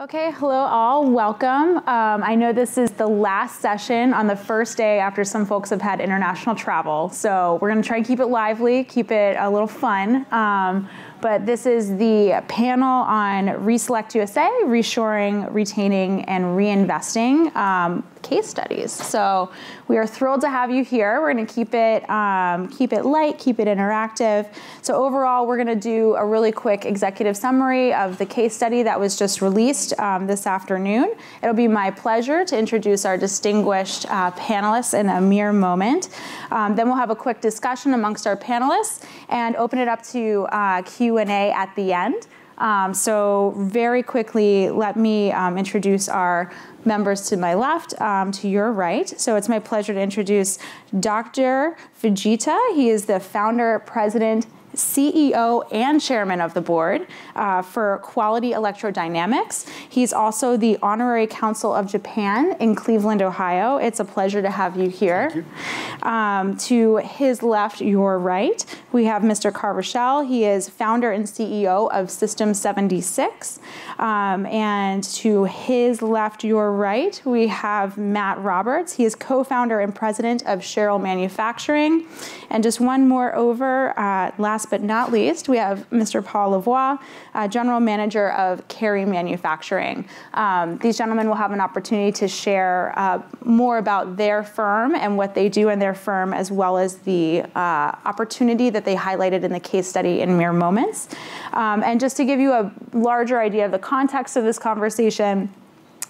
Okay, hello all, welcome. I know this is the last session on the first day after some folks have had international travel. So we're gonna try and keep it lively, keep it a little fun. But this is the panel on SelectUSA, reshoring, retaining, and reinvesting case studies. So we are thrilled to have you here. We're gonna keep it light, keep it interactive. So overall, we're gonna do a really quick executive summary of the case study that was just released this afternoon. It'll be my pleasure to introduce our distinguished panelists in a mere moment. Then we'll have a quick discussion amongst our panelists and open it up to Q&A at the end. So very quickly, let me introduce our members to my left, to your right. So it's my pleasure to introduce Dr. Fujita. He is the founder, president, CEO and chairman of the board for Quality Electrodynamics. He's also the Honorary Council of Japan in Cleveland, Ohio. It's a pleasure to have you here. Thank you. To his left, your right, we have Mr. Carl Richell. He is founder and CEO of System76. And to his left, your right, we have Matt Roberts. He is co-founder and president of Sherrill Manufacturing. And just one more over, last but not least, we have Mr. Paul Lavoie, General Manager of Carey Manufacturing. These gentlemen will have an opportunity to share more about their firm and what they do in their firm, as well as the opportunity that they highlighted in the case study in mere moments. And just to give you a larger idea of the context of this conversation,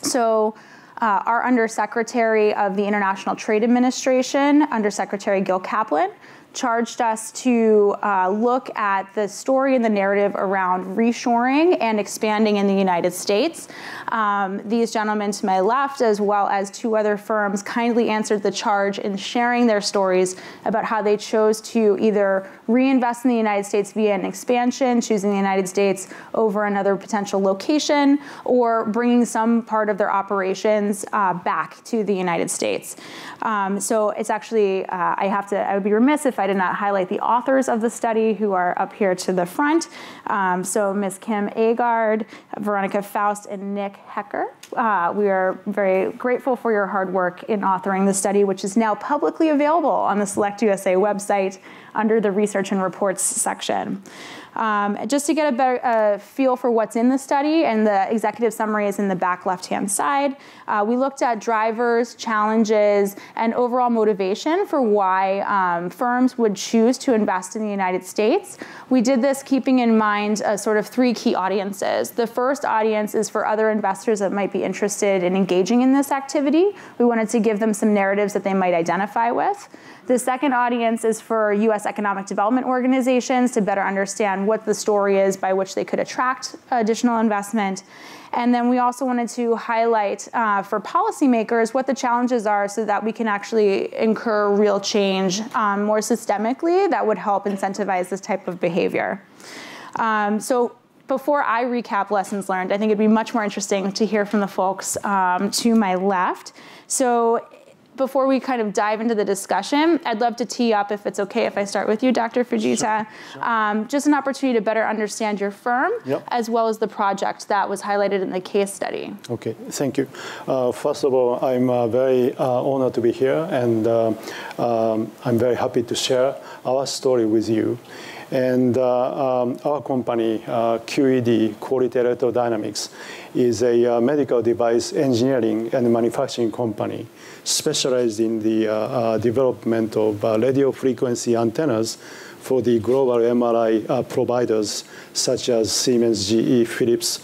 so our Undersecretary of the International Trade Administration, Undersecretary Gil Kaplan, charged us to look at the story and the narrative around reshoring and expanding in the United States. These gentlemen to my left, as well as two other firms, kindly answered the charge in sharing their stories about how they chose to either reinvest in the United States via an expansion, choosing the United States over another potential location, or bringing some part of their operations back to the United States. So it's actually, I would be remiss if I did not highlight the authors of the study who are up here to the front. So Ms. Kim Agard, Veronica Faust, and Nick Hecker. We are very grateful for your hard work in authoring the study, which is now publicly available on the SelectUSA website under the Research and Reports section. Just to get a better feel for what's in the study, and the executive summary is in the back left-hand side, we looked at drivers, challenges, and overall motivation for why firms would choose to invest in the United States. We did this keeping in mind sort of three key audiences. The first audience is for other investors that might be interested in engaging in this activity. We wanted to give them some narratives that they might identify with. The second audience is for U.S. economic development organizations to better understand what the story is by which they could attract additional investment. And then we also wanted to highlight for policymakers what the challenges are so that we can actually incur real change more systemically that would help incentivize this type of behavior. So before I recap lessons learned, I think it'd be much more interesting to hear from the folks to my left. So before we kind of dive into the discussion, I'd love to tee up, if it's okay if I start with you, Dr. Fujita, sure. Just an opportunity to better understand your firm, yep, as well as the project that was highlighted in the case study. Okay, thank you. First of all, I'm very honored to be here, and I'm very happy to share our story with you. And our company, QED, Quality Electrodynamics, is a medical device engineering and manufacturing company specialized in the development of radio frequency antennas for the global MRI providers such as Siemens, GE, Philips,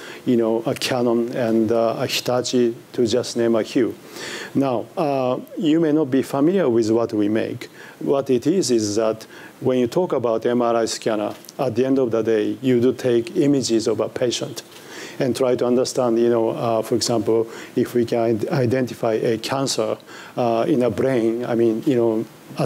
Canon, and Hitachi, to just name a few. Now, you may not be familiar with what we make. What it is that when you talk about MRI scanner, at the end of the day, you do take images of a patient and try to understand, for example, if we can identify a cancer in a brain, at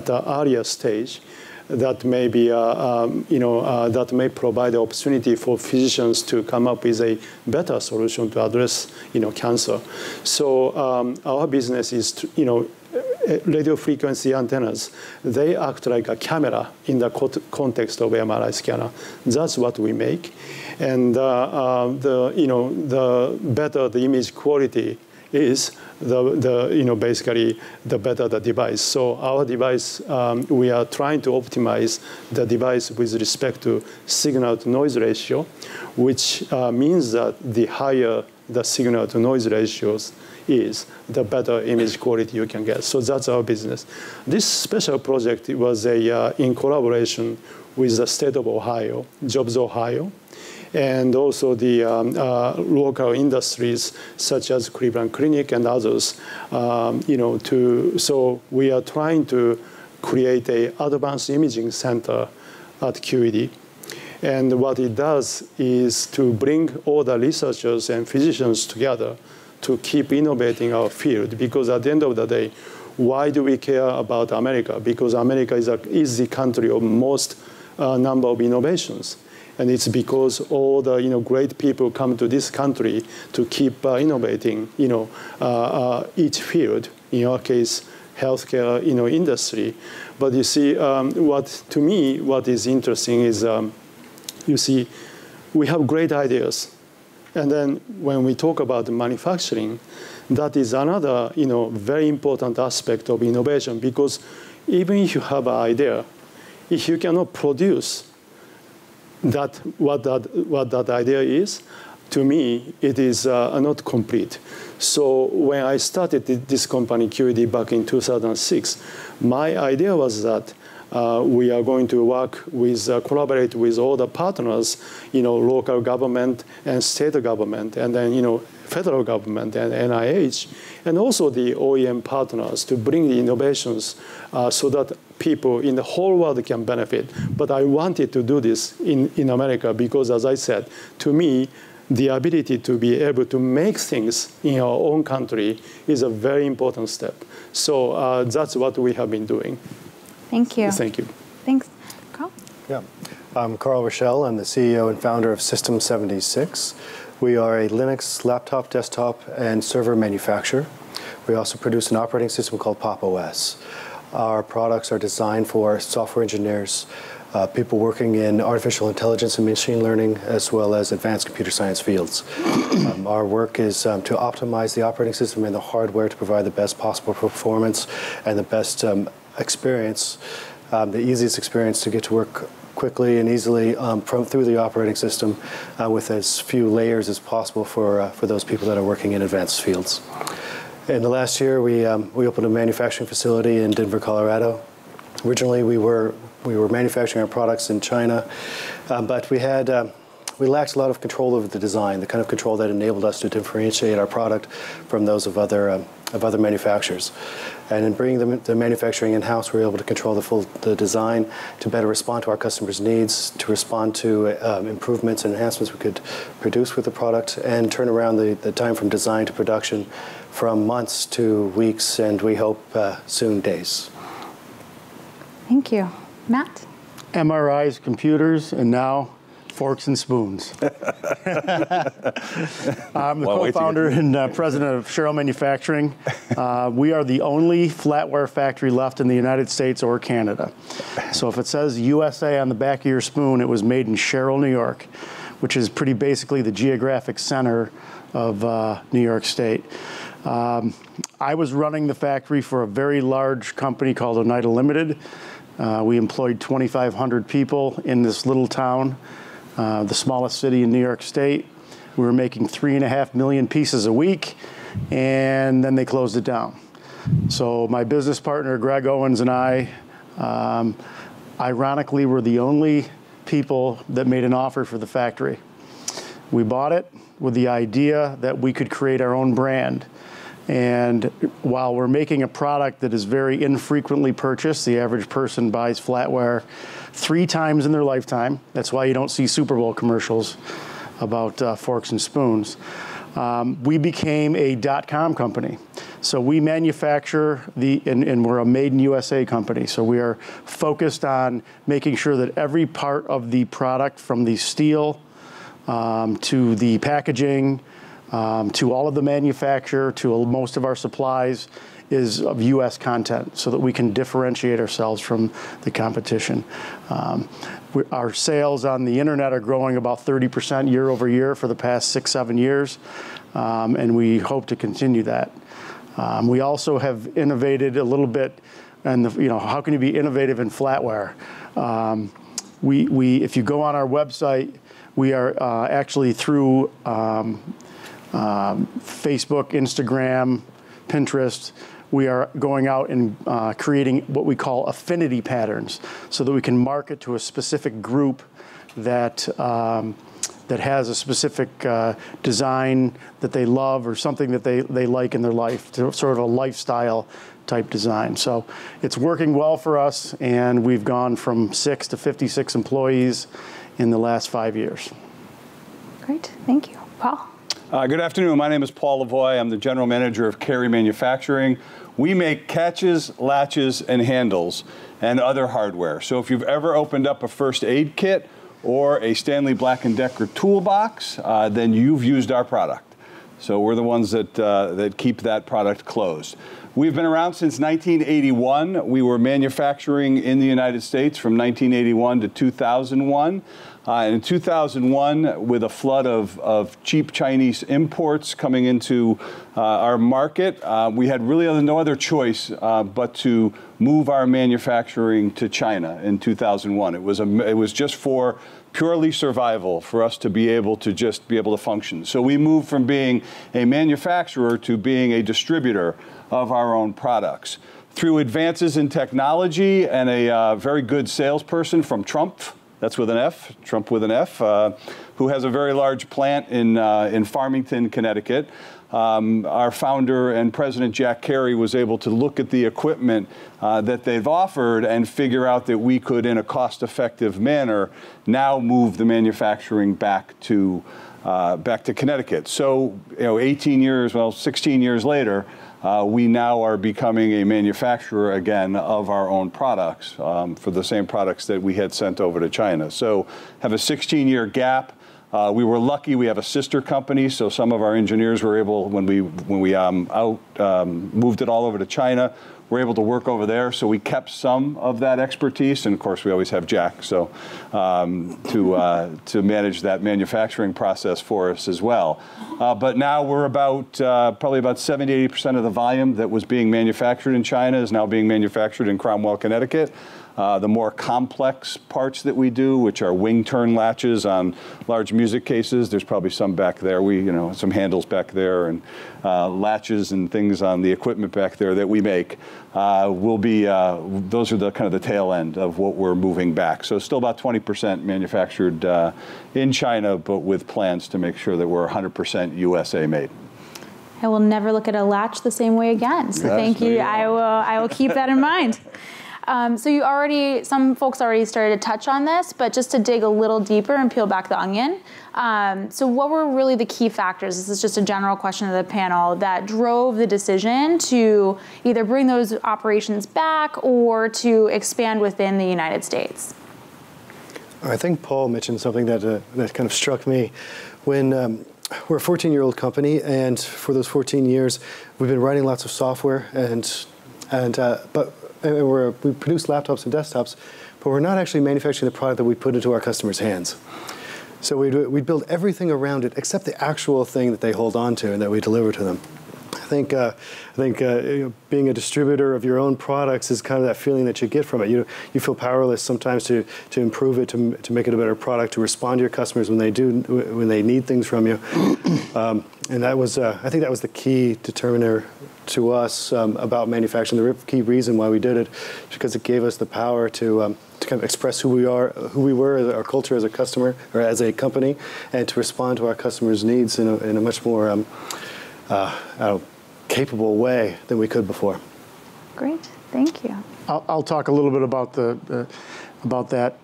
an earlier stage, that may be, that may provide the opportunity for physicians to come up with a better solution to address, cancer. So our business is, radio frequency antennas, they act like a camera in the context of MRI scanner. That's what we make. And the better the image quality is, basically the better the device. So our device, we are trying to optimize the device with respect to signal to noise ratio, which means that the higher the signal to noise ratios is, the better image quality you can get. So that's our business. This special project was in collaboration with the state of Ohio, Jobs Ohio, and also the local industries such as Cleveland Clinic and others. So we are trying to create an advanced imaging center at QED. And what it does is to bring all the researchers and physicians together to keep innovating our field, because at the end of the day, why do we care about America? Because America is the country of most number of innovations. And it's because all the great people come to this country to keep innovating each field, in our case, healthcare industry. But you see, what is interesting is, you see, we have great ideas. And then when we talk about manufacturing, that is another very important aspect of innovation, because even if you have an idea, if you cannot produce what that idea is, to me, it is not complete. So when I started this company, QED, back in 2006, my idea was that we are going to collaborate with all the partners, local government and state government, and then federal government and NIH, and also the OEM partners to bring the innovations so that people in the whole world can benefit. But I wanted to do this in America because, as I said, to me, the ability to be able to make things in our own country is a very important step. So that's what we have been doing. Thank you. Thank you. Thanks. Carl? Yeah. I'm Carl Richell. I'm the CEO and founder of System76. We are a Linux laptop, desktop, and server manufacturer. We also produce an operating system called Pop OS. Our products are designed for software engineers, people working in artificial intelligence and machine learning, as well as advanced computer science fields. Our work is to optimize the operating system and the hardware to provide the best possible performance and the best experience, the easiest experience to get to work quickly and easily through the operating system with as few layers as possible for those people that are working in advanced fields. In the last year, we opened a manufacturing facility in Denver, Colorado. Originally, we were manufacturing our products in China, but we lacked a lot of control over the design, the kind of control that enabled us to differentiate our product from those of other manufacturers. And in bringing the manufacturing in-house, we were able to control the design to better respond to our customers' needs, to respond to improvements and enhancements we could produce with the product, and turn around the time from design to production from months to weeks, and we hope soon days. Thank you. Matt? MRIs, computers, and now forks and spoons. I'm the co-founder and president of Sherrill Manufacturing. We are the only flatware factory left in the United States or Canada. So if it says USA on the back of your spoon, it was made in Sherrill, New York, which is pretty basically the geographic center of New York State. I was running the factory for a very large company called Oneida Limited. We employed 2,500 people in this little town. The smallest city in New York State. We were making 3.5 million pieces a week, and then they closed it down. So my business partner, Greg Owens, and I, ironically, were the only people that made an offer for the factory. We bought it with the idea that we could create our own brand. And while we're making a product that is very infrequently purchased, the average person buys flatware 3 times in their lifetime. That's why you don't see Super Bowl commercials about forks and spoons. We became a .com company. So we manufacture, and we're a made in USA company. So we are focused on making sure that every part of the product, from the steel to the packaging, to all of the manufacture, to most of our supplies, is of U.S. content so that we can differentiate ourselves from the competition. Our sales on the internet are growing about 30% year over year for the past 6-7 years, and we hope to continue that. We also have innovated a little bit, and you know, how can you be innovative in flatware? If you go on our website, we are actually through Facebook, Instagram, Pinterest, we are going out and creating what we call affinity patterns so that we can market to a specific group that that has a specific design that they love or something that they like in their life, to sort of a lifestyle type design. So it's working well for us, and we've gone from 6 to 56 employees in the last 5 years. Great, thank you. Paul. Good afternoon, my name is Paul Lavoie. I'm the general manager of Carey Manufacturing. We make catches, latches, and handles, and other hardware. So if you've ever opened up a first aid kit or a Stanley Black & Decker toolbox, then you've used our product. So we're the ones that, that keep that product closed. We've been around since 1981. We were manufacturing in the United States from 1981 to 2001. And in 2001, with a flood of cheap Chinese imports coming into our market, we had really no other choice but to move our manufacturing to China in 2001. It was just for purely survival for us to be able to function. So we moved from being a manufacturer to being a distributor of our own products. Through advances in technology and a very good salesperson from Trump, that's with an F, Trump with an F, who has a very large plant in Farmington, Connecticut. Our founder and president, Jack Carey, was able to look at the equipment that they've offered and figure out that we could, in a cost-effective manner, now move the manufacturing back to Connecticut. So, you know, 16 years later, we now are becoming a manufacturer again of our own products for the same products that we had sent over to China. So have a 16-year gap. We were lucky. We have a sister company, so some of our engineers were able, when we moved it all over to China, we're able to work over there. So we kept some of that expertise, and of course we always have Jack, so to manage that manufacturing process for us as well. But now we're about probably about 70-80% of the volume that was being manufactured in China is now being manufactured in Cromwell, Connecticut. The more complex parts that we do, which are wing turn latches on large music cases, there's probably some back there. Some handles back there and latches and things on the equipment back there that we make. Those are the kind of the tail end of what we're moving back. So still about 20% manufactured in China, but with plans to make sure that we're 100% USA made. I will never look at a latch the same way again. So yes, thank you. I will keep that in mind. So you already, some folks already started to touch on this, but just to dig a little deeper and peel back the onion. So what were really the key factors? This is just a general question of the panel that drove the decision to either bring those operations back or to expand within the United States. I think Paul mentioned something that, that kind of struck me when we're a 14-year-old company, and for those 14 years, we've been writing lots of software and we produce laptops and desktops, but we're not actually manufacturing the product that we put into our customers' hands. So we'd build everything around it except the actual thing that they hold on to and that we deliver to them. I think being a distributor of your own products is kind of that feeling that you get from it. You feel powerless sometimes to improve it, to make it a better product, to respond to your customers when they need things from you. And that was I think that was the key determiner to us about manufacturing. The key reason why we did it is because it gave us the power to kind of express who we were, our culture as a customer or as a company, and to respond to our customers' needs in a much more capable way than we could before. Great, thank you. I'll talk a little bit about that.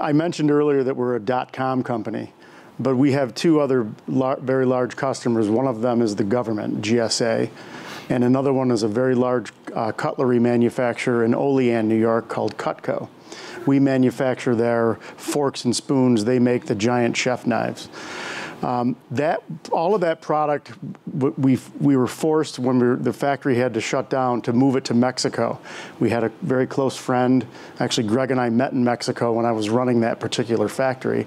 I mentioned earlier that we're a .com company, but we have two other very large customers. One of them is the government, GSA, and another one is a very large cutlery manufacturer in Olean, New York, called Cutco. We manufacture their forks and spoons. They make the giant chef knives. All of that product, we were forced when the factory had to shut down to move it to Mexico. We had a very close friend, actually Greg and I met in Mexico when I was running that particular factory,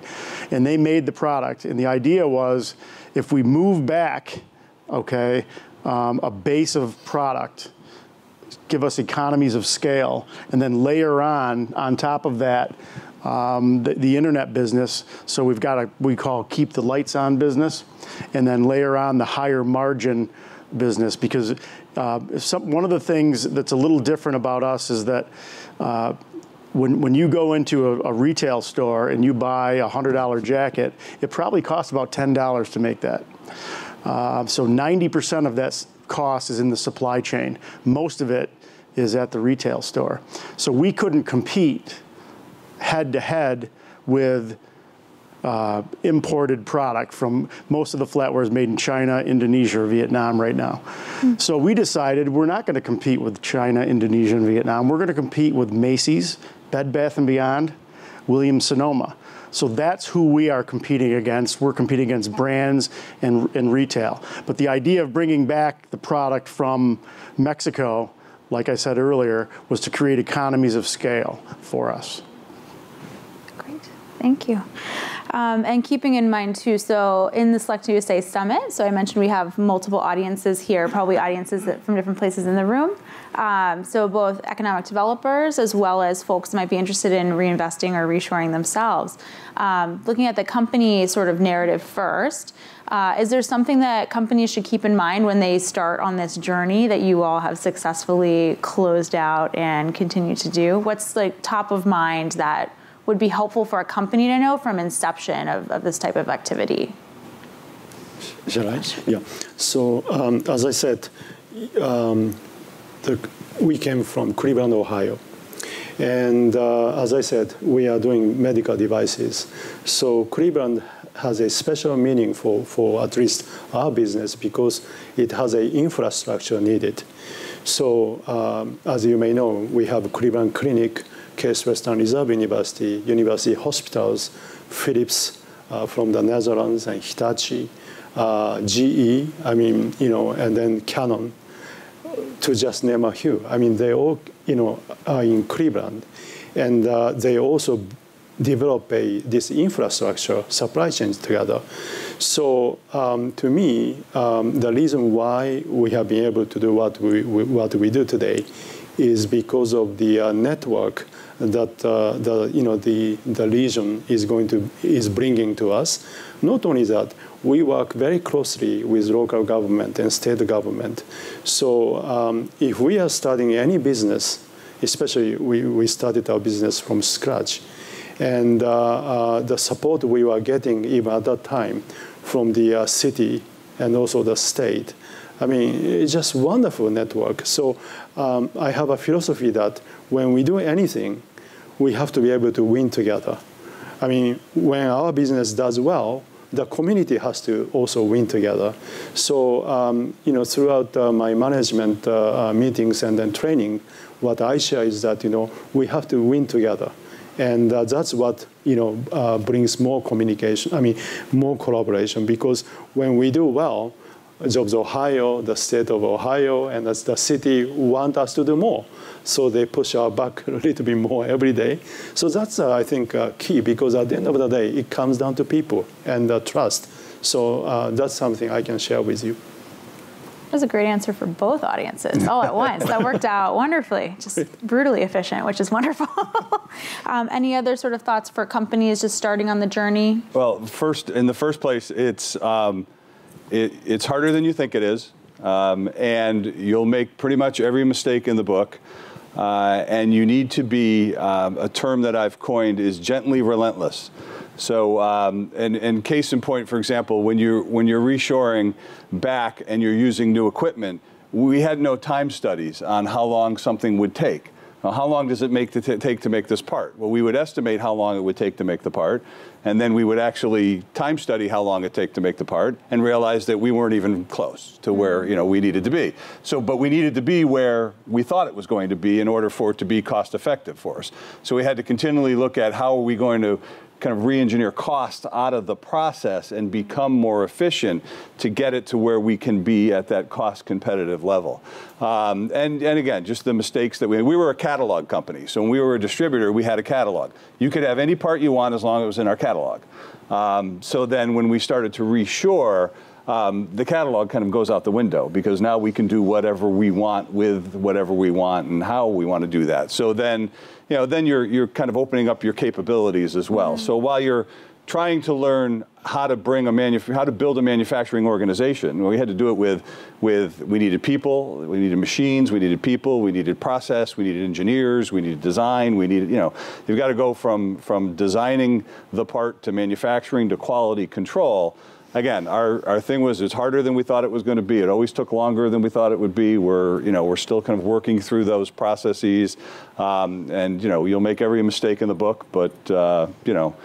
and they made the product. And the idea was, if we move back, okay, a base of product, give us economies of scale, and then layer on top of that, the internet business. So we've got we call keep the lights on business, and then layer on the higher margin business, because one of the things that's a little different about us is that when you go into a retail store and you buy a $100 jacket, it probably costs about $10 to make that. So 90% of that cost is in the supply chain. Most of it is at the retail store. So we couldn't compete head-to-head with imported product from most of the flatware is made in China, Indonesia, or Vietnam right now. So we decided we're not going to compete with China, Indonesia, and Vietnam. We're going to compete with Macy's, Bed Bath & Beyond, Williams-Sonoma. So that's who we are competing against. We're competing against brands and retail. But the idea of bringing back the product from Mexico, like I said earlier, was to create economies of scale for us. Great, thank you. And keeping in mind too, so in the SelectUSA Summit, so I mentioned we have multiple audiences here, probably audiences from different places in the room. So both economic developers as well as folks might be interested in reinvesting or reshoring themselves. Looking at the company sort of narrative first, is there something that companies should keep in mind when they start on this journey that you all have successfully closed out and continue to do? What's like top of mind that would be helpful for a company to know from inception of this type of activity? Shall I? Yeah. So as I said, we came from Cleveland, Ohio. And as I said, we are doing medical devices. So Cleveland has a special meaning for at least our business because it has an infrastructure needed. So as you may know, we have Cleveland Clinic, Case Western Reserve University, University Hospitals, Philips from the Netherlands, and Hitachi, GE, I mean, you know, and then Canon, to just name a few. I mean, they all, you know, are in Cleveland, and they also develop this infrastructure supply chain together. So to me, the reason why we have been able to do what we do today is because of the network that the region is bringing to us. Not only that, we work very closely with local government and state government. So if we are starting any business, especially we started our business from scratch, and the support we were getting even at that time from the city and also the state. I mean, it's just wonderful network. So I have a philosophy that when we do anything, we have to be able to win together. I mean, when our business does well, the community has to also win together. So, you know, throughout my management meetings and then training, what I share is that, you know, we have to win together. And that's what, you know, brings more communication, I mean, more collaboration, because when we do well, Jobs Ohio, the state of Ohio, and the city want us to do more. So they push our back a little bit more every day. So that's, I think, key, because at the end of the day, it comes down to people and trust. So that's something I can share with you. That was a great answer for both audiences all at once. That worked out wonderfully, just brutally efficient, which is wonderful. Any other sort of thoughts for companies just starting on the journey? Well, first, in the first place, it's harder than you think it is, and you'll make pretty much every mistake in the book, and you need to be, a term that I've coined is gently relentless. So, and case in point, for example, when you're reshoring back and you're using new equipment, we had no time studies on how long something would take. Now, how long does it take to make this part? Well, we would estimate how long it would take to make the part, and then we would actually time study how long it take to make the part and realize that we weren't even close to where, you know, we needed to be. So, but we needed to be where we thought it was going to be in order for it to be cost effective for us. So we had to continually look at how are we going to kind of re-engineer cost out of the process and become more efficient to get it to where we can be at that cost competitive level. And again, just the mistakes that we were a catalog company. So when we were a distributor, we had a catalog. You could have any part you want as long as it was in our catalog. So then when we started to reshore, the catalog kind of goes out the window because now we can do whatever we want with whatever we want and how we want to do that. So then, you know, then you're kind of opening up your capabilities as well. Mm-hmm. So while you're trying to learn how to bring how to build a manufacturing organization, we had to do it with we needed people, we needed machines, we needed people, we needed process, we needed engineers, we needed design, we needed, you know, you've got to go from designing the part to manufacturing to quality control. Again, our thing was it's harder than we thought it was going to be. It always took longer than we thought it would be. We're, you know, we're still kind of working through those processes, and you know, you'll make every mistake in the book, but you know,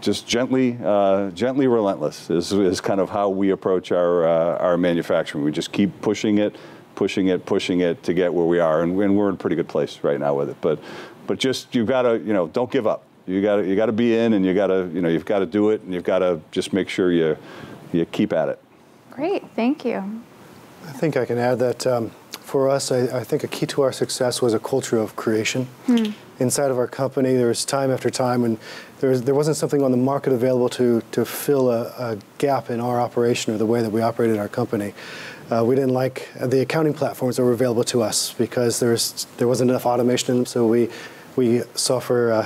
just gently relentless is kind of how we approach our manufacturing. We just keep pushing it to get where we are, and we're in a pretty good place right now with it. But just you've got to, you know, don't give up. You got to be in, and you've got to do it, and you've got to just make sure you keep at it. Great, thank you. I think I can add that for us, I think a key to our success was a culture of creation. Hmm. Inside of our company, there was time after time when there wasn't something on the market available to fill a gap in our operation or the way that we operated our company. We didn't like the accounting platforms that were available to us because there wasn't enough automation in them, so we software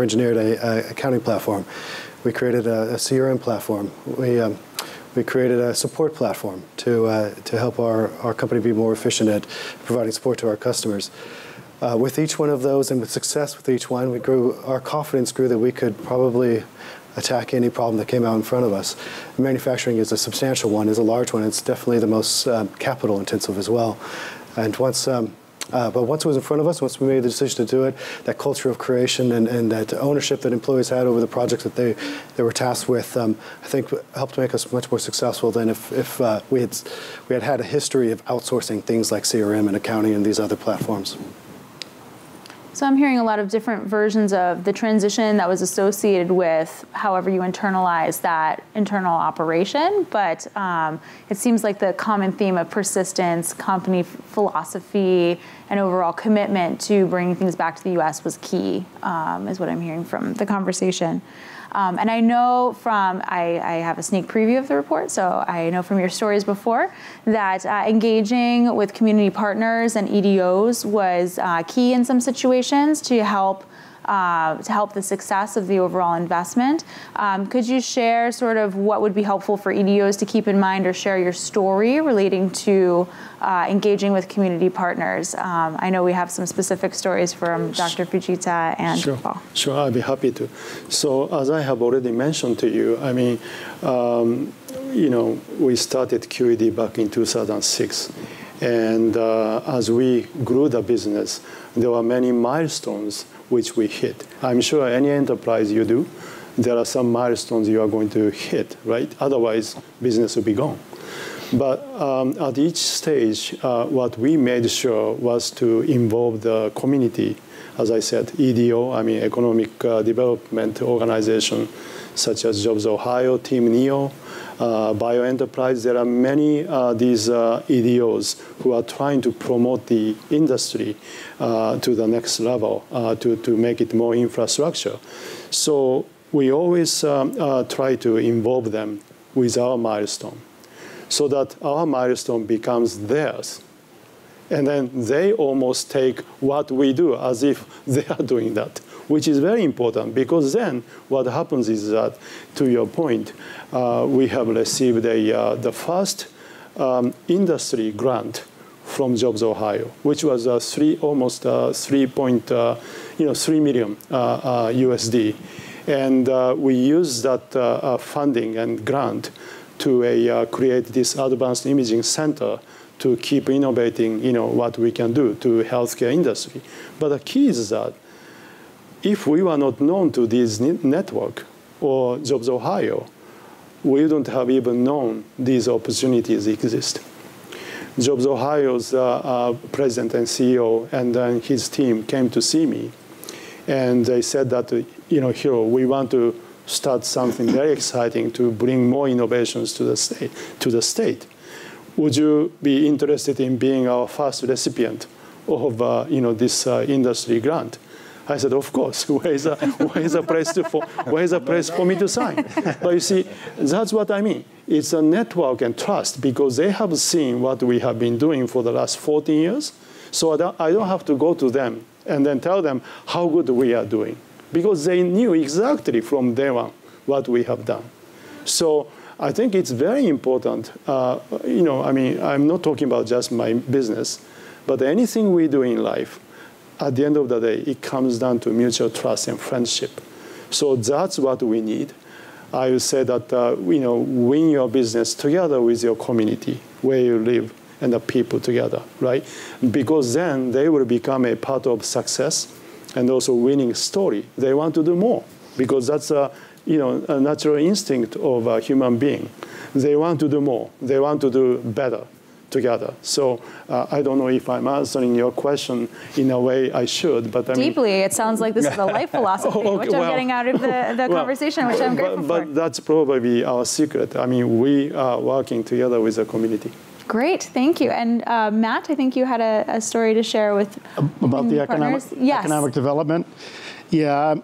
engineered an accounting platform. We created a CRM platform. We created a support platform to help our company be more efficient at providing support to our customers. With each one of those and with success with each one, our confidence grew that we could probably attack any problem that came out in front of us. Manufacturing is a substantial one, is a large one. It's definitely the most capital intensive as well. And once it was in front of us, once we made the decision to do it, that culture of creation and that ownership that employees had over the projects that they were tasked with, I think helped make us much more successful than if we had a history of outsourcing things like CRM and accounting and these other platforms. So I'm hearing a lot of different versions of the transition that was associated with however you internalize that internal operation, but it seems like the common theme of persistence, company philosophy, and overall commitment to bringing things back to the U.S. was key, is what I'm hearing from the conversation. And I know from, I have a sneak preview of the report, so I know from your stories before that engaging with community partners and EDOs was key in some situations to help the success of the overall investment. Could you share sort of what would be helpful for EDOs to keep in mind or share your story relating to engaging with community partners? I know we have some specific stories from Dr. Fujita and Paul. Sure, I'd be happy to. So as I have already mentioned to you, I mean, you know, we started QED back in 2006. And as we grew the business, there were many milestones which we hit. I'm sure any enterprise you do, there are some milestones you are going to hit, right? Otherwise, business will be gone. But at each stage, what we made sure was to involve the community. As I said, EDO, I mean economic development organization, such as Jobs Ohio, Team NEO, Bioenterprise. There are many these EDOs who are trying to promote the industry to the next level, to make it more infrastructure. So we always try to involve them with our milestone so that our milestone becomes theirs. And then they almost take what we do as if they are doing that, which is very important, because then what happens is that, to your point, we have received the first industry grant from Jobs Ohio, which was almost 3 million USD, and we used that funding and grant to create this advanced imaging center to keep innovating, you know, what we can do to healthcare industry. But the key is that if we were not known to this network or Jobs Ohio, we wouldn't have even known these opportunities exist. Jobs Ohio's president and CEO and then his team came to see me, And they said that, you know, Hiro, we want to start something very exciting to bring more innovations to the state. Would you be interested in being our first recipient of this industry grant? I said, of course. Where is a place for me to sign? But you see, that's what I mean. It's a network and trust, because they have seen what we have been doing for the last 14 years. So I don't have to go to them and then tell them how good we are doing, because they knew exactly from day one what we have done. So I think it's very important. I'm not talking about just my business, but anything we do in life, at the end of the day, it comes down to mutual trust and friendship. So that's what we need. I would say that win your business together with your community, where you live, and the people together, right? Because then they will become a part of success and also winning story. They want to do more, because that's a natural instinct of a human being. They want to do more. They want to do better together. So I don't know if I'm answering your question in a way I should, but I mean... Deeply, it sounds like this is the life philosophy, I'm getting out of the conversation, which I'm grateful for. But that's probably our secret. I mean, we are working together with the community. Great, thank you. And Matt, I think you had a story to share with about the economic development. Yeah,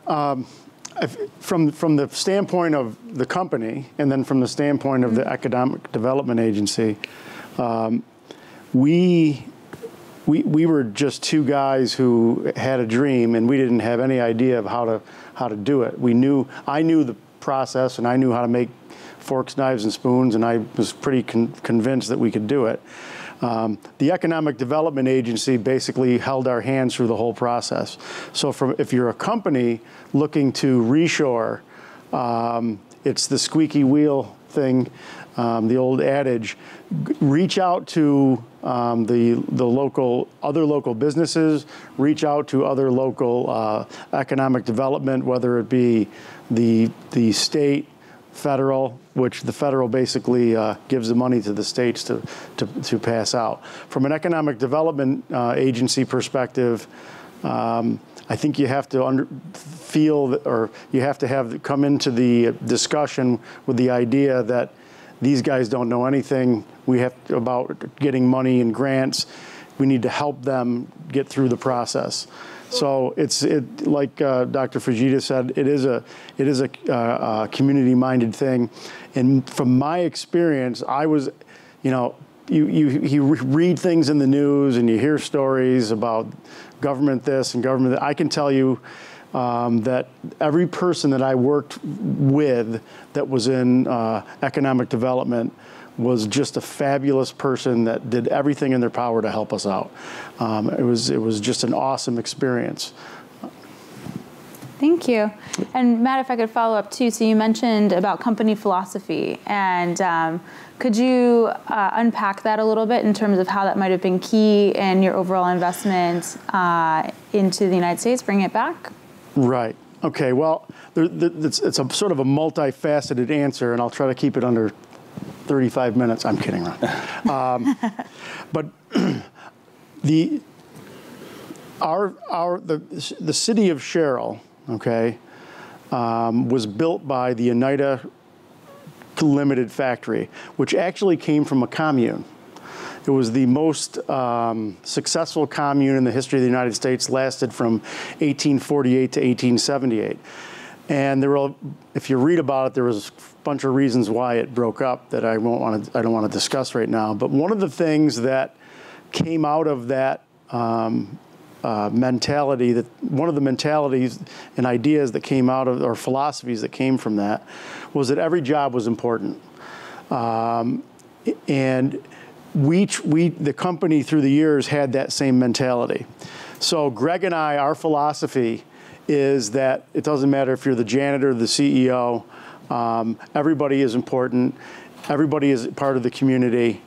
from the standpoint of the company, and then from the standpoint of the Economic Development Agency, we were just two guys who had a dream, and we didn't have any idea of how to do it. I knew the process, and I knew how to make forks, knives, and spoons, and I was pretty convinced that we could do it. The Economic Development Agency basically held our hands through the whole process. So if you're a company looking to reshore, it's the squeaky wheel thing, the old adage, reach out to other local businesses, reach out to other local economic development, whether it be the state, federal, which the federal basically gives the money to the states to pass out. From an economic development agency perspective, I think you have to come into the discussion with the idea that these guys don't know anything. We have to, about getting money and grants. We need to help them get through the process. So it's like Dr. Fujita said, it is a community-minded thing, and from my experience, I was, you read things in the news and you hear stories about government this and government that. I can tell you that every person that I worked with that was in economic development was just a fabulous person that did everything in their power to help us out. It was just an awesome experience. Thank you. And Matt, if I could follow up too, so you mentioned about company philosophy, and could you unpack that a little bit in terms of how that might have been key in your overall investment into the United States, bring it back? Right. Okay, well, it's a sort of a multifaceted answer, and I'll try to keep it under 35 minutes. I'm kidding, Ron. But the city of Sherrill, okay, was built by the Oneida Limited factory, which actually came from a commune. It was the most successful commune in the history of the United States. Lasted from 1848 to 1878. And there were, if you read about it, there was a bunch of reasons why it broke up that I don't want to discuss right now. But one of the things that came out of that mentality, one of the mentalities and ideas that came out of, or philosophies that came from that, was that every job was important. And the company through the years had that same mentality. So Greg and I, our philosophy is that it doesn't matter if you're the janitor or the CEO, everybody is important, everybody is part of the community,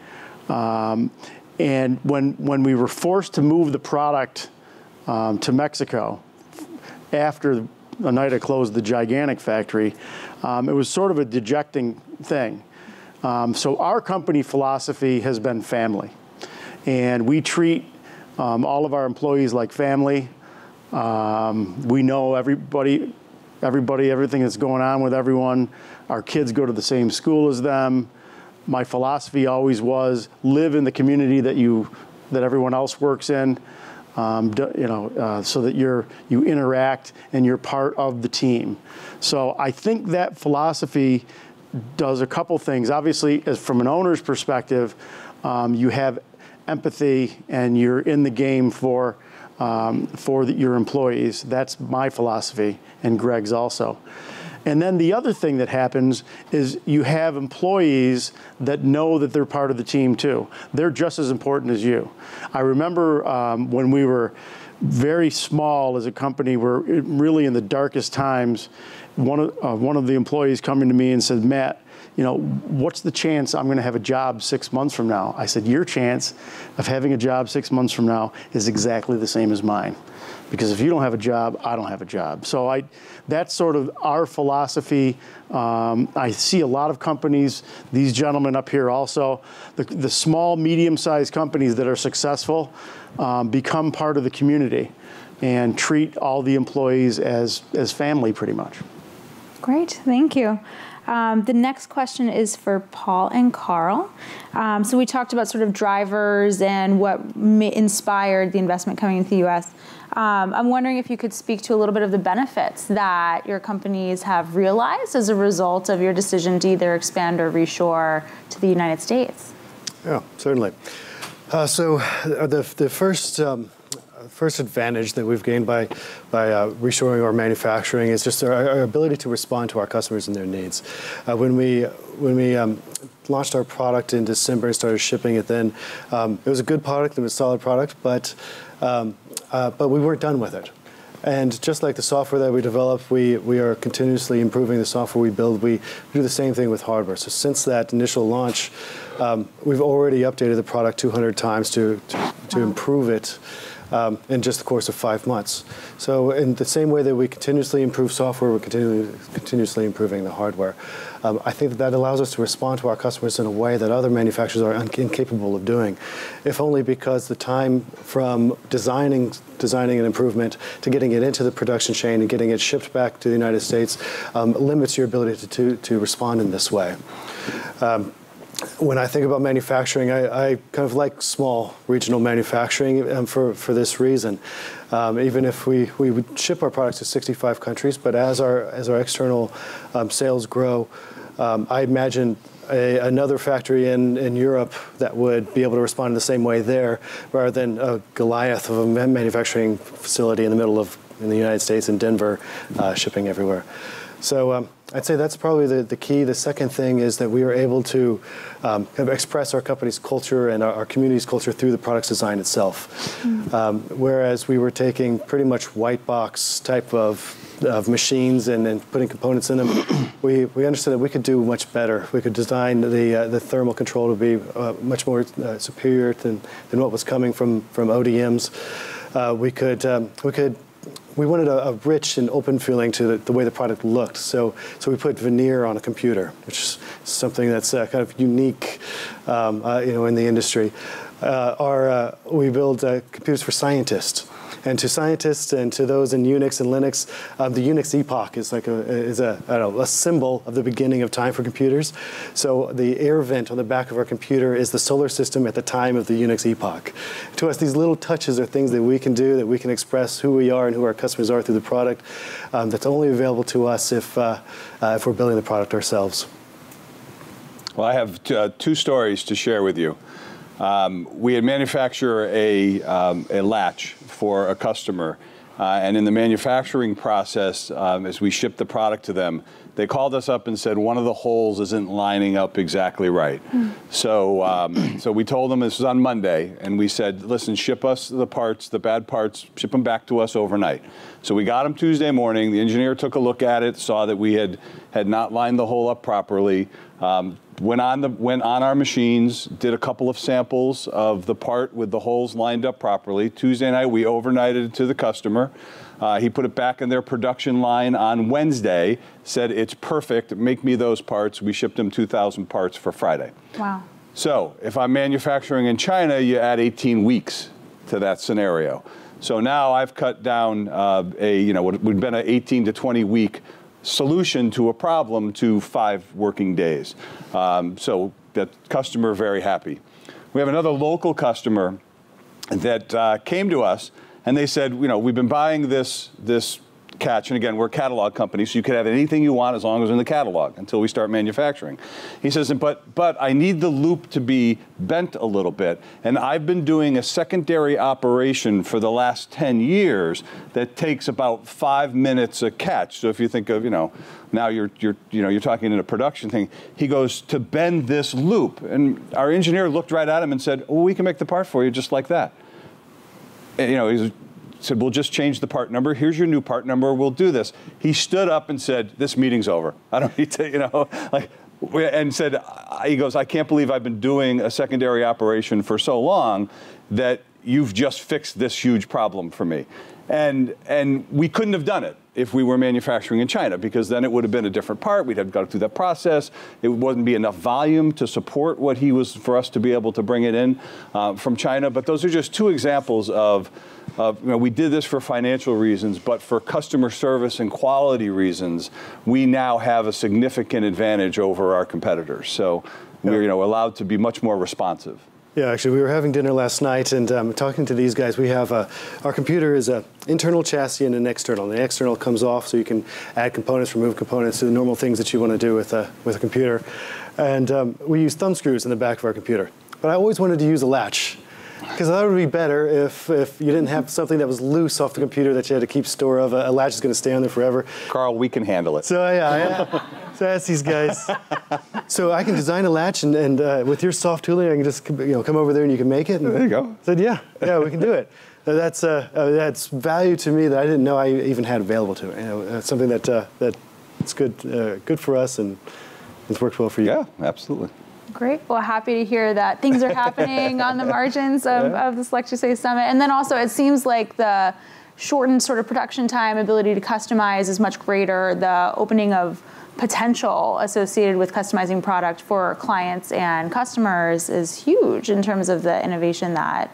and when we were forced to move the product to Mexico after Oneida closed the gigantic factory, it was sort of a dejecting thing. So our company philosophy has been family, and we treat all of our employees like family. We know everything that's going on with everyone. Our kids go to the same school as them. My philosophy always was live in the community that everyone else works in, so that you interact and you're part of the team. So I think that philosophy does a couple things. Obviously, as from an owner's perspective, you have empathy and you're in the game for your employees. That's my philosophy, and Greg's also. And then the other thing that happens is you have employees that know that they're part of the team too. They're just as important as you. I remember when we were very small as a company, we're really in the darkest times, one of the employees coming to me and said, "Matt, you know, what's the chance I'm going to have a job 6 months from now?" I said, "Your chance of having a job 6 months from now is exactly the same as mine. Because if you don't have a job, I don't have a job." So that's sort of our philosophy. I see a lot of companies, these gentlemen up here also, the small, medium-sized companies that are successful become part of the community and treat all the employees as family pretty much. Great, thank you. The next question is for Paul and Carl. So we talked about sort of drivers and what inspired the investment coming into the U.S. I'm wondering if you could speak to a little bit of the benefits that your companies have realized as a result of your decision to either expand or reshore to the United States. Yeah, certainly. So the first advantage that we've gained by reshoring our manufacturing is just our ability to respond to our customers and their needs. When we launched our product in December and started shipping it then, it was a good product, it was a solid product, but we weren't done with it. And just like the software that we develop, we are continuously improving the software we build. We do the same thing with hardware. So since that initial launch, we've already updated the product 200 times to improve it in just the course of 5 months. So in the same way that we continuously improve software, we're continuously improving the hardware. I think that allows us to respond to our customers in a way that other manufacturers are incapable of doing, if only because the time from designing an improvement to getting it into the production chain and getting it shipped back to the United States limits your ability to respond in this way. When I think about manufacturing, I kind of like small regional manufacturing for this reason. Even if we would ship our products to 65 countries, but as our external sales grow, I imagine another factory in Europe that would be able to respond in the same way there, rather than a Goliath of a manufacturing facility in the middle of in the United States in Denver, shipping everywhere. So I'd say that's probably the key. The second thing is that we are able to kind of express our company's culture and our community's culture through the product design itself. Mm-hmm. Whereas we were taking pretty much white box type of machines and putting components in them, we understood that we could do much better. We could design the thermal control to be much more superior than what was coming from ODMs. We wanted a rich and open feeling to the way the product looked, so we put veneer on a computer, which is something that's kind of unique, in the industry. We build computers for scientists, and to scientists and to those in Unix and Linux, the Unix epoch is like a symbol of the beginning of time for computers. So the air vent on the back of our computer is the solar system at the time of the Unix epoch. To us, these little touches are things that we can do, that we can express who we are and who our customers are through the product. That's only available to us if we're building the product ourselves. Well, I have two stories to share with you. We had manufactured a latch for a customer, and in the manufacturing process, as we shipped the product to them, they called us up and said one of the holes isn't lining up exactly right. Mm. So we told them, this was on Monday, and we said, listen, ship us the parts, the bad parts, ship them back to us overnight. So we got them Tuesday morning. The engineer took a look at it, saw that we had not lined the hole up properly. Went on our machines, did a couple of samples of the part with the holes lined up properly. Tuesday night, we overnighted it to the customer. He put it back in their production line on Wednesday, said, it's perfect, make me those parts. We shipped them 2,000 parts for Friday. Wow. So if I'm manufacturing in China, you add 18 weeks to that scenario. So now I've cut down what would have been an 18 to 20 week solution to a problem to 5 working days. So that customer very happy. We have another local customer that came to us and they said, you know, we've been buying this catch, and again, we're a catalog company, so you could have anything you want as long as it's in the catalog until we start manufacturing. He says, but I need the loop to be bent a little bit, and I've been doing a secondary operation for the last 10 years that takes about 5 minutes a catch. So if you think of, you know, now you're talking in a production thing. He goes, to bend this loop, and our engineer looked right at him and said, oh, we can make the part for you just like that. And, you know, he's said, we'll just change the part number. Here's your new part number. We'll do this. He stood up and said, this meeting's over. I don't need to, you know, like, and said, he goes, I can't believe I've been doing a secondary operation for so long that you've just fixed this huge problem for me. And we couldn't have done it if we were manufacturing in China, because then it would have been a different part. We'd have gone through that process. It wouldn't be enough volume to support what he was, for us to be able to bring it in from China. But those are just two examples of, you know, we did this for financial reasons, but for customer service and quality reasons, we now have a significant advantage over our competitors. So we're, you know, allowed to be much more responsive. Yeah, actually, we were having dinner last night and talking to these guys. We have our computer is an internal chassis and an external. And the external comes off, so you can add components, remove components, do the normal things that you want to do with a computer. And we use thumb screws in the back of our computer. But I always wanted to use a latch, because I thought it would be better if you didn't have something that was loose off the computer that you had to keep store of. A latch is going to stay on there forever. Carl, we can handle it. So yeah. So I asked these guys. So I can design a latch, and with your soft tooling, I can just come over there and you can make it. And there you go. I said, yeah, we can do it. That's value to me that I didn't know I even had available to me. You know, it's something that's good for us, and it's worked well for you. Yeah, absolutely. Great. Well, happy to hear that things are happening on the margins of the SelectUSA Summit. And then also, it seems like the shortened sort of production time, ability to customize is much greater, the opening of potential associated with customizing product for clients and customers is huge in terms of the innovation that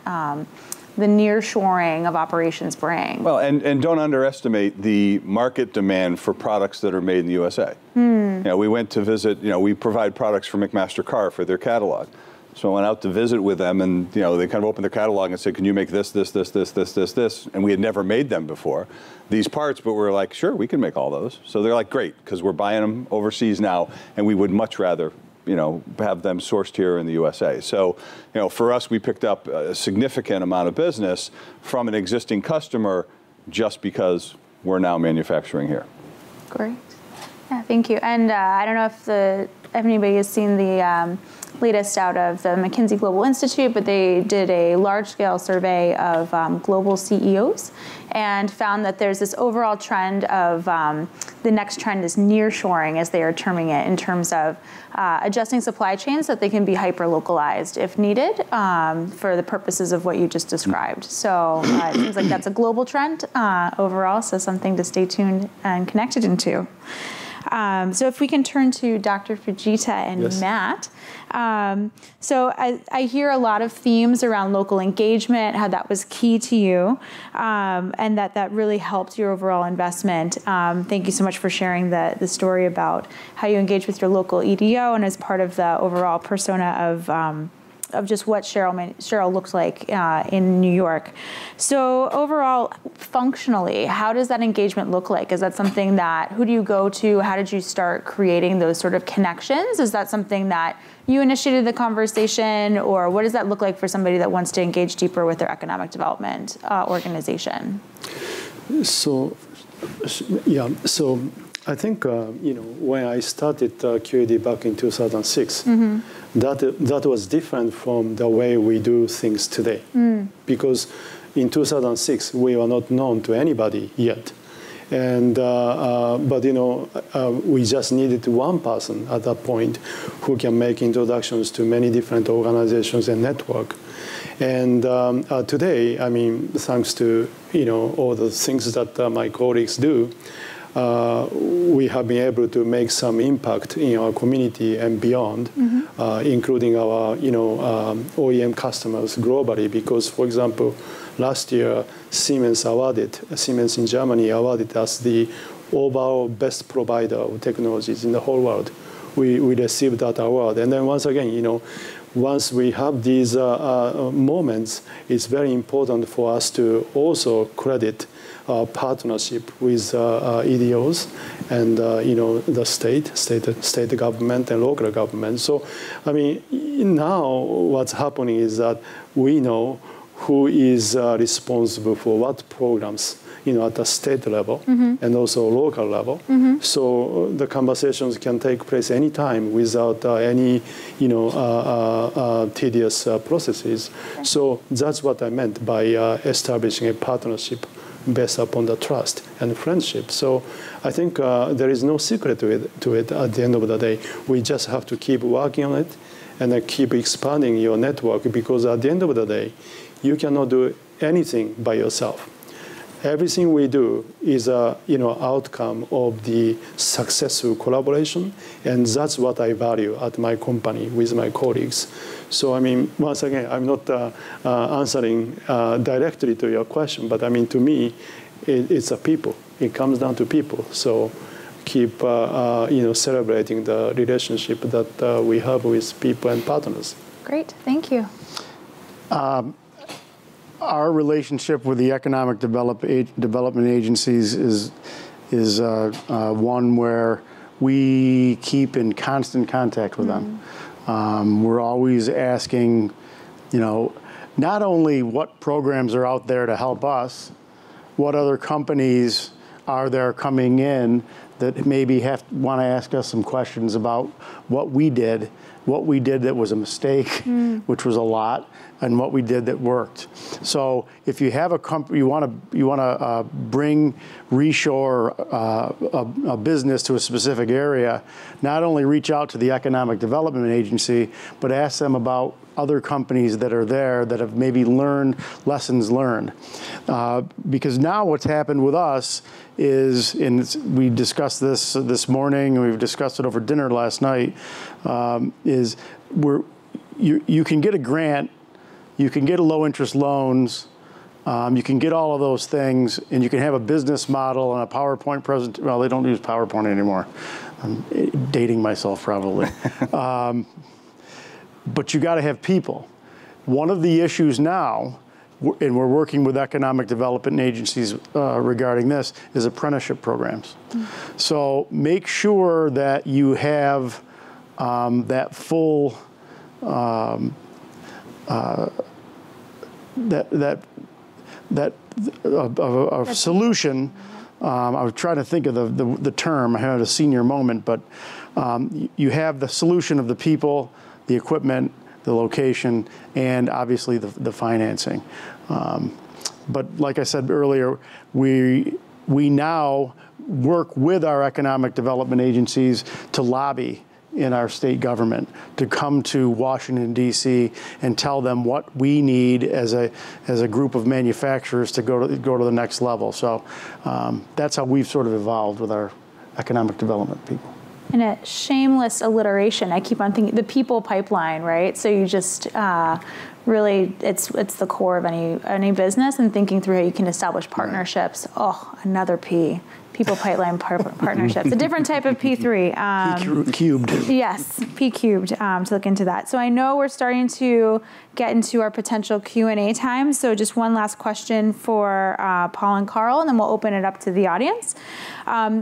the nearshoring of operations bring. Well, and don't underestimate the market demand for products that are made in the USA. Mm. You know, we went to visit, you know, we provide products for McMaster-Carr for their catalog. So I went out to visit with them, and you know, they kind of opened their catalog and said, can you make this, this, this, this, this, this, this? And we had never made them before, these parts, but we're like, sure, we can make all those. So they're like, great, because we're buying them overseas now, and we would much rather, you know, have them sourced here in the USA. So, you know, for us, we picked up a significant amount of business from an existing customer just because we're now manufacturing here. Great. Yeah, thank you. And I don't know if anybody has seen the latest out of the McKinsey Global Institute, but they did a large-scale survey of global CEOs and found that there's this overall trend of the next trend is nearshoring, as they are terming it, in terms of adjusting supply chains so that they can be hyper-localized if needed for the purposes of what you just described. So it seems like that's a global trend overall, so something to stay tuned and connected into. So if we can turn to Dr. Fujita and yes. Matt. So I hear a lot of themes around local engagement, how that was key to you, and that really helped your overall investment. Thank you so much for sharing the story about how you engage with your local EDO and as part of the overall persona of just what Sherrill looked like in New York. So overall, functionally, how does that engagement look like? Is that something that, who do you go to? How did you start creating those sort of connections? Is that something that you initiated the conversation, or what does that look like for somebody that wants to engage deeper with their economic development organization? So I think, when I started QED back in 2006, mm-hmm. that was different from the way we do things today. Mm. Because in 2006, we were not known to anybody yet. And, we just needed one person at that point who can make introductions to many different organizations and network. And today, I mean, thanks to, all the things that my colleagues do, we have been able to make some impact in our community and beyond, mm-hmm. Including our OEM customers globally. Because, for example, last year Siemens in Germany awarded us the overall best provider of technologies in the whole world. We received that award, and then once again, once we have these moments, it's very important for us to also credit our partnership with EDOs and the state government and local government. So, I mean, now what's happening is that we know who is responsible for what programs, at the state level mm-hmm. and also local level. Mm-hmm. So the conversations can take place anytime without any, tedious processes. Okay. So that's what I meant by establishing a partnership based upon the trust and friendship. So I think there is no secret to it at the end of the day. We just have to keep working on it and keep expanding your network, because at the end of the day, you cannot do anything by yourself. Everything we do is a outcome of the successful collaboration, and that's what I value at my company with my colleagues. So I mean, once again, I'm not answering directly to your question, but I mean, to me, it's a people. It comes down to people. So keep celebrating the relationship that we have with people and partners. Great, thank you. Our relationship with the economic development agencies is one where we keep in constant contact with mm-hmm. them. We're always asking, not only what programs are out there to help us, what other companies are there coming in that maybe want to ask us some questions about what we did that was a mistake, which was a lot, and what we did that worked. So if you have a company, you want to bring, reshore a business to a specific area, not only reach out to the Economic Development Agency, but ask them about other companies that are there that have maybe learned, lessons learned. Because now what's happened with us is, and we discussed this morning, and we've discussed it over dinner last night, is you can get a grant, you can get low interest loans, you can get all of those things, and you can have a business model and a PowerPoint presentation. Well, they don't use PowerPoint anymore. I'm dating myself probably. But you got to have people. One of the issues now, and we're working with economic development agencies regarding this, is apprenticeship programs. Mm-hmm. So make sure that you have that full, solution. I was trying to think of the term. I had a senior moment, but you have the solution of the people, the equipment, the location, and obviously the financing. But like I said earlier, we now work with our economic development agencies to lobby in our state government to come to Washington, D.C. and tell them what we need as a group of manufacturers to go to the next level. So that's how we've sort of evolved with our economic development people. And a shameless alliteration. I keep on thinking the people pipeline, right? So you just really, it's the core of any business, and thinking through how you can establish partnerships. Right. Oh, another P. People pipeline partnerships, a different type of P3. P cubed. Yes, P cubed, to look into that. So I know we're starting to get into our potential Q&A time. So just one last question for Paul and Carl, and then we'll open it up to the audience.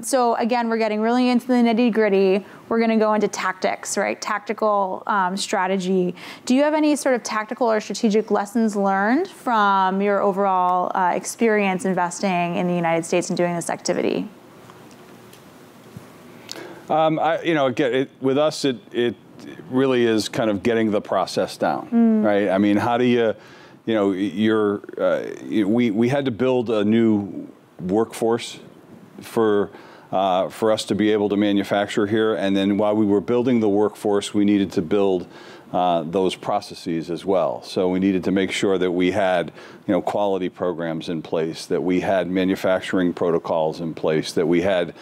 So again, we're getting really into the nitty gritty. We're gonna go into tactics, right? Tactical strategy. Do you have any sort of tactical or strategic lessons learned from your overall experience investing in the United States and doing this activity? With us, it really is kind of getting the process down, right? I mean, how do you, we had to build a new workforce for for us to be able to manufacture here. And then while we were building the workforce, we needed to build those processes as well. So we needed to make sure that we had, you know, quality programs in place, that we had manufacturing protocols in place, that we had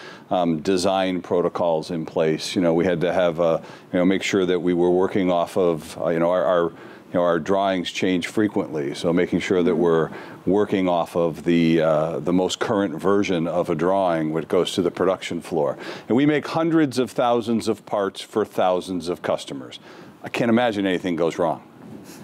design protocols in place. You know, we had to have a, you know, make sure that we were working off of, you know, our drawings change frequently. So making sure that we're working off of the most current version of a drawing which goes to the production floor. And we make hundreds of thousands of parts for thousands of customers. I can't imagine anything goes wrong.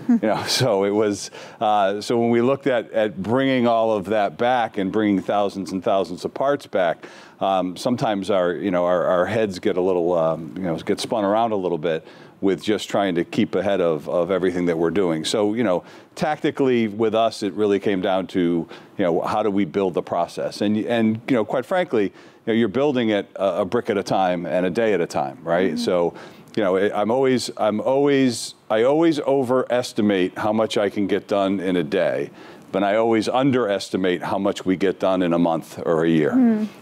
You know, so it was, so when we looked at bringing all of that back and bringing thousands and thousands of parts back, sometimes our, you know, our heads get a little, you know, get spun around a little bit with just trying to keep ahead of everything that we're doing. So, you know, tactically with us, it really came down to, you know, how do we build the process? And you know, quite frankly, you know, you're building it a brick at a time and a day at a time, right? Mm-hmm. So, you know, I always overestimate how much I can get done in a day, but I always underestimate how much we get done in a month or a year,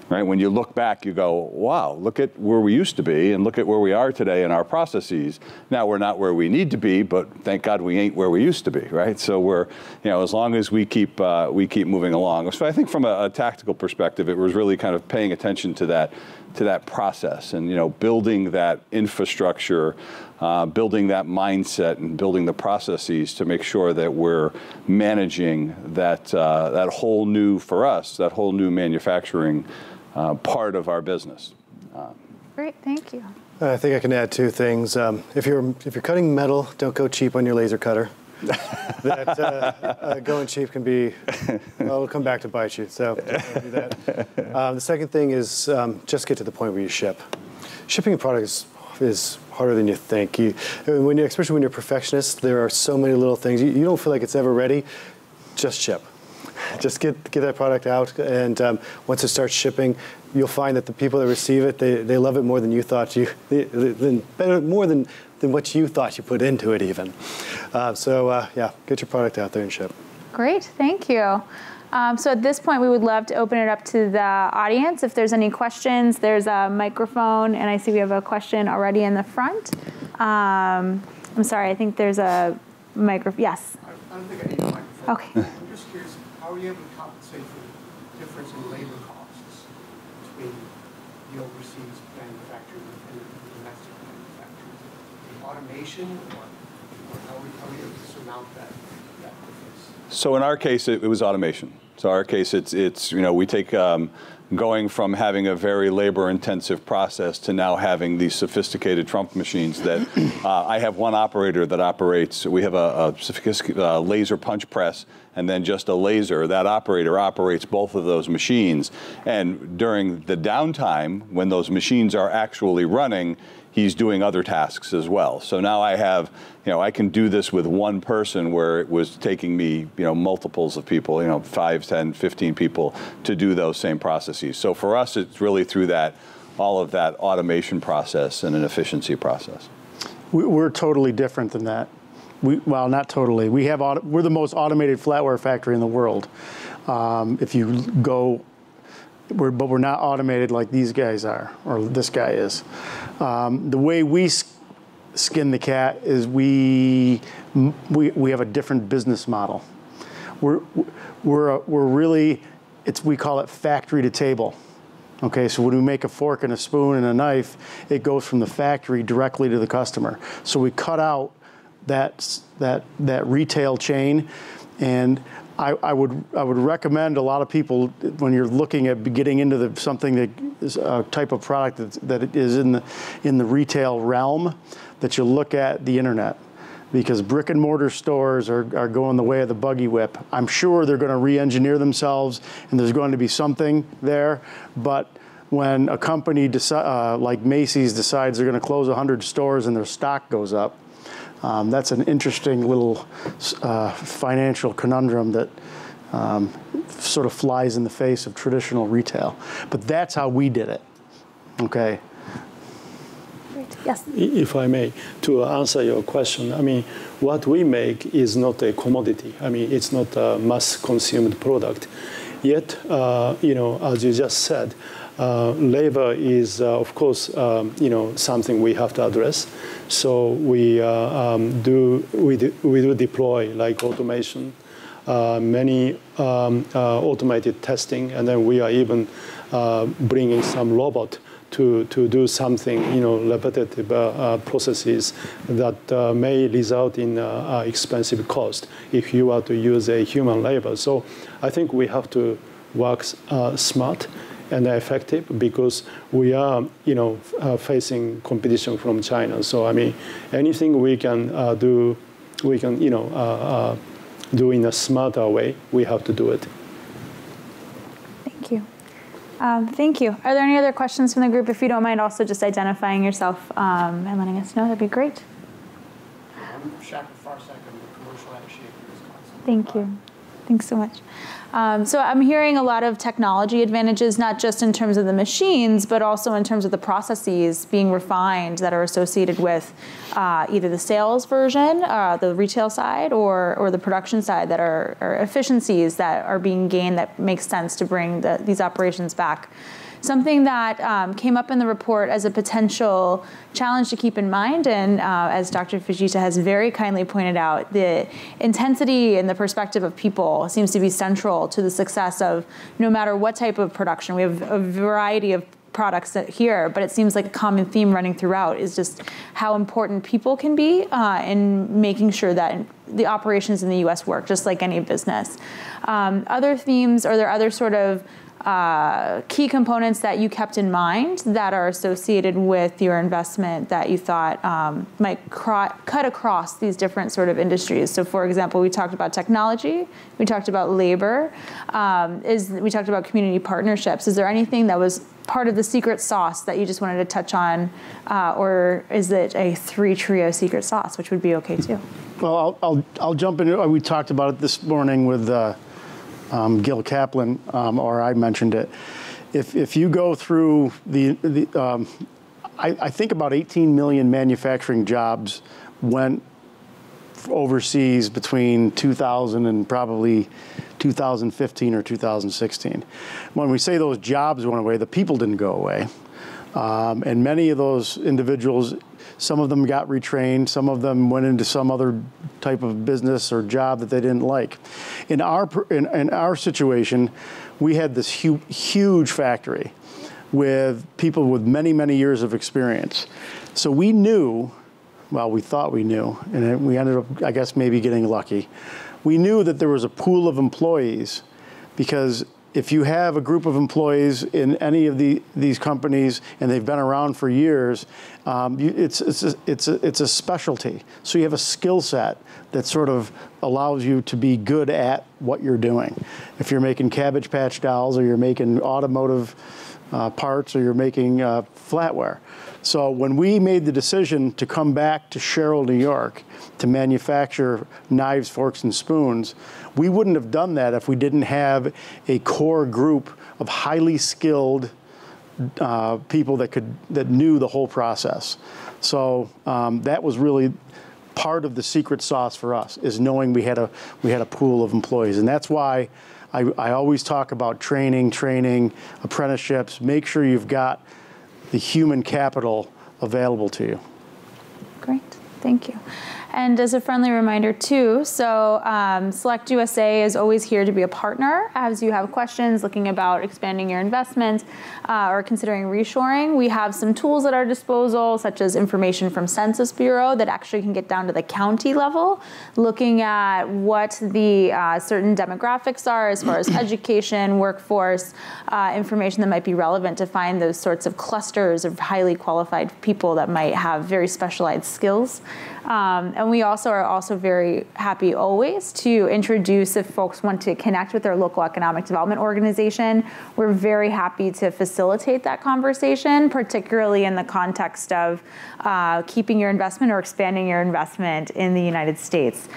right? When you look back, you go, wow, look at where we used to be and look at where we are today in our processes. Now we're not where we need to be, but thank God we ain't where we used to be, right? So we're, you know, as long as we keep moving along. So I think from a tactical perspective, it was really kind of paying attention to that process and, you know, building that infrastructure, building that mindset and building the processes to make sure that we're managing that, that whole new, for us, that whole new manufacturing part of our business. Great, thank you. I think I can add two things. If you're cutting metal, don't go cheap on your laser cutter. That going cheap can be, well, it'll come back to bite you, so don't do that. The second thing is just get to the point where you ship. Shipping a product is harder than you think. Especially when you're a perfectionist, there are so many little things. You don't feel like it's ever ready, just ship. Just get that product out, and once it starts shipping, you'll find that the people that receive it, they love it more than you thought you, more than what you thought you put into it even. Yeah, get your product out there and ship. Great, thank you. So at this point, we would love to open it up to the audience. If there's any questions, there's a microphone, and I see we have a question already in the front. I'm sorry, I think there's a microphone. Yes. I don't think I need a microphone. Okay. I'm just curious, how are you able to compensate for the difference in labor costs between the overseas manufacturing and the domestic manufacturing? The automation, or how are we able to surmount that? So in our case, it was automation. So our case, it's you know, we take going from having a very labor-intensive process to now having these sophisticated Trump machines that I have one operator that operates. We have a laser punch press and then just a laser. That operator operates both of those machines. And during the downtime, when those machines are actually running, he's doing other tasks as well. So now I have, you know, I can do this with one person where it was taking me, you know, multiples of people, you know, 5, 10, 15 people to do those same processes. So for us, it's really through that, all of that automation process and an efficiency process. We're totally different than that. Well, not totally. We're the most automated flatware factory in the world. If you go, but we're not automated like these guys are, or this guy is. The way we skin the cat is we have a different business model. We're really, we call it factory to table. Okay, so when we make a fork and a spoon and a knife, it goes from the factory directly to the customer. So we cut out that retail chain, and I would recommend a lot of people, when you're looking at getting into something that is a type of product that is in the retail realm, that you look at the internet, because brick and mortar stores are going the way of the buggy whip. I'm sure they're going to re-engineer themselves, and there's going to be something there, but when a company like Macy's decides they're going to close 100 stores and their stock goes up, that's an interesting little financial conundrum that sort of flies in the face of traditional retail. But that's how we did it, okay? Great. Yes? If I may, to answer your question, I mean, what we make is not a commodity. I mean, it's not a mass-consumed product. Yet, you know, as you just said, Labor is, of course, something we have to address. So we do deploy like automation, many automated testing, and then we are even bringing some robot to do something, repetitive processes that may result in expensive cost if you are to use a human labor. So I think we have to work smart and effective, because we are, facing competition from China. So I mean, anything we can do, we can, do in a smarter way. We have to do it. Thank you. Thank you. Are there any other questions from the group? If you don't mind, also just identifying yourself and letting us know, that'd be great. I'm Shaka Farsek. I'm the commercial attaché in Wisconsin. Thank you. Thanks so much. So I'm hearing a lot of technology advantages, not just in terms of the machines, but also in terms of the processes being refined that are associated with either the sales version, the retail side, or the production side, that are efficiencies that are being gained that makes sense to bring these operations back. Something that came up in the report as a potential challenge to keep in mind, and as Dr. Fujita has very kindly pointed out, the intensity and the perspective of people seems to be central to the success of no matter what type of production. We have a variety of products here, but it seems like a common theme running throughout is just how important people can be in making sure that the operations in the U.S. work, just like any business. Other themes, are there other sort of key components that you kept in mind that are associated with your investment that you thought might cut across these different sort of industries? So for example, we talked about technology, we talked about labor, we talked about community partnerships. Is there anything that was part of the secret sauce that you just wanted to touch on, or is it a three-trio secret sauce, which would be okay too? Well, I'll jump in. We talked about it this morning with Gil Kaplan, or I mentioned it. If you go through I think about 18 million manufacturing jobs went overseas between 2000 and probably 2015 or 2016. When we say those jobs went away, the people didn't go away. And many of those individuals, some of them got retrained, some of them went into some other type of business or job that they didn't like. In our situation, we had this huge factory with people with many, many years of experience. So we knew, well, we thought we knew, and we ended up, I guess, maybe getting lucky. We knew that there was a pool of employees, because if you have a group of employees in any of these companies and they've been around for years, it's a specialty. So you have a skill set that sort of allows you to be good at what you're doing. If you're making Cabbage Patch dolls, or you're making automotive parts, or you're making flatware. So when we made the decision to come back to Sherrill, New York, to manufacture knives, forks, and spoons, we wouldn't have done that if we didn't have a core group of highly skilled people that knew the whole process. So that was really part of the secret sauce for us, is knowing we had a pool of employees, and that's why I always talk about training, apprenticeships. Make sure you've got the human capital available to you. Great, thank you. And as a friendly reminder too, so SelectUSA is always here to be a partner as you have questions looking about expanding your investment or considering reshoring. We have some tools at our disposal, such as information from Census Bureau that actually can get down to the county level, looking at what the certain demographics are as far as education, workforce, information that might be relevant to find those sorts of clusters of highly qualified people that might have very specialized skills. And we also are very happy always to introduce, if folks want to connect with their local economic development organization, we're very happy to facilitate that conversation, particularly in the context of keeping your investment or expanding your investment in the United States.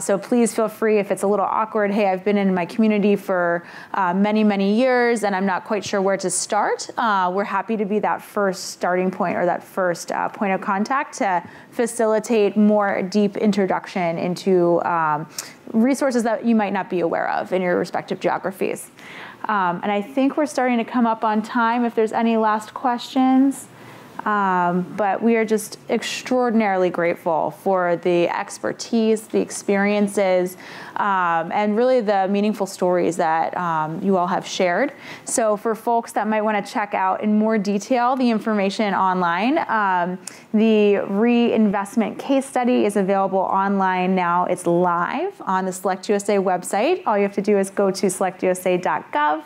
So please feel free if it's a little awkward, hey, I've been in my community for many, many years and I'm not quite sure where to start. We're happy to be that first starting point or that first point of contact to facilitate create more deep introduction into resources that you might not be aware of in your respective geographies. And I think we're starting to come up on time if there's any last questions. But we are just extraordinarily grateful for the expertise, the experiences, and really the meaningful stories that you all have shared. So for folks that might want to check out in more detail the information online, the reinvestment case study is available online now. It's live on the SelectUSA website. All you have to do is go to selectusa.gov.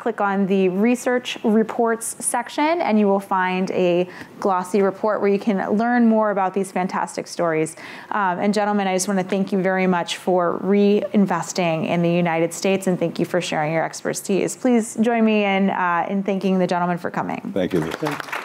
Click on the research reports section and you will find a glossy report where you can learn more about these fantastic stories. And gentlemen, I just want to thank you very much for reinvesting in the United States, and thank you for sharing your expertise. Please join me in thanking the gentleman for coming. Thank you.